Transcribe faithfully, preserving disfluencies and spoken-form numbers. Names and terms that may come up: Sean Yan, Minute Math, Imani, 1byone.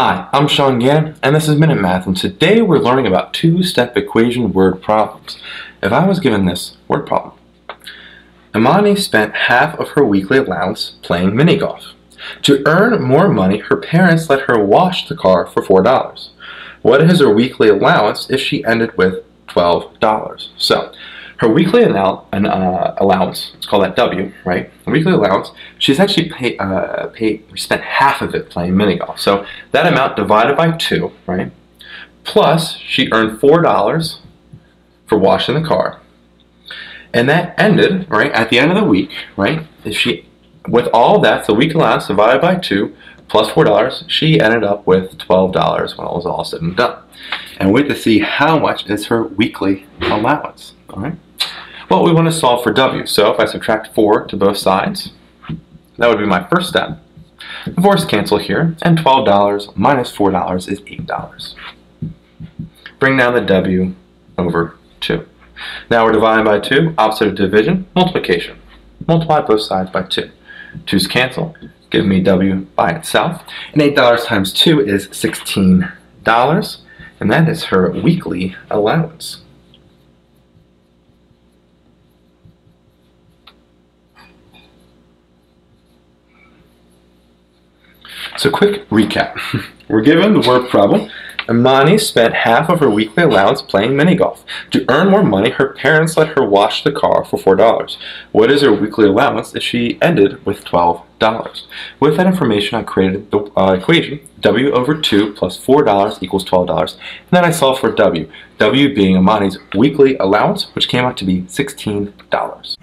Hi, I'm Sean Yan, and this is Minute Math, and today we're learning about two-step equation word problems. If I was given this word problem, Imani spent half of her weekly allowance playing mini-golf. To earn more money, her parents let her wash the car for four dollars. What is her weekly allowance if she ended with twelve dollars? So, her weekly allow an, uh, allowance, let's call that W, right? Her weekly allowance, she's actually pay, uh, pay, spent half of it playing mini-golf. So that amount divided by two, right? Plus, she earned four dollars for washing the car. And that ended, right, at the end of the week, right? If she, with all that, the weekly allowance divided by two, plus four dollars, she ended up with twelve dollars when it was all said and done. And we have to see how much is her weekly allowance, all right? Well, we want to solve for W, so if I subtract four to both sides, that would be my first step. The fours cancel here, and twelve dollars minus four dollars is eight dollars. Bring down the W over two. Now we're dividing by two, opposite of division, multiplication. Multiply both sides by two. twos cancel, give me W by itself, and eight dollars times two is sixteen dollars, and that is her weekly allowance. So quick recap. We're given the word problem. Imani spent half of her weekly allowance playing mini-golf. To earn more money, her parents let her wash the car for four dollars. What is her weekly allowance if she ended with twelve dollars? With that information, I created the uh, equation W over two plus four dollars equals twelve dollars, and then I solved for W, W being Imani's weekly allowance, which came out to be sixteen dollars.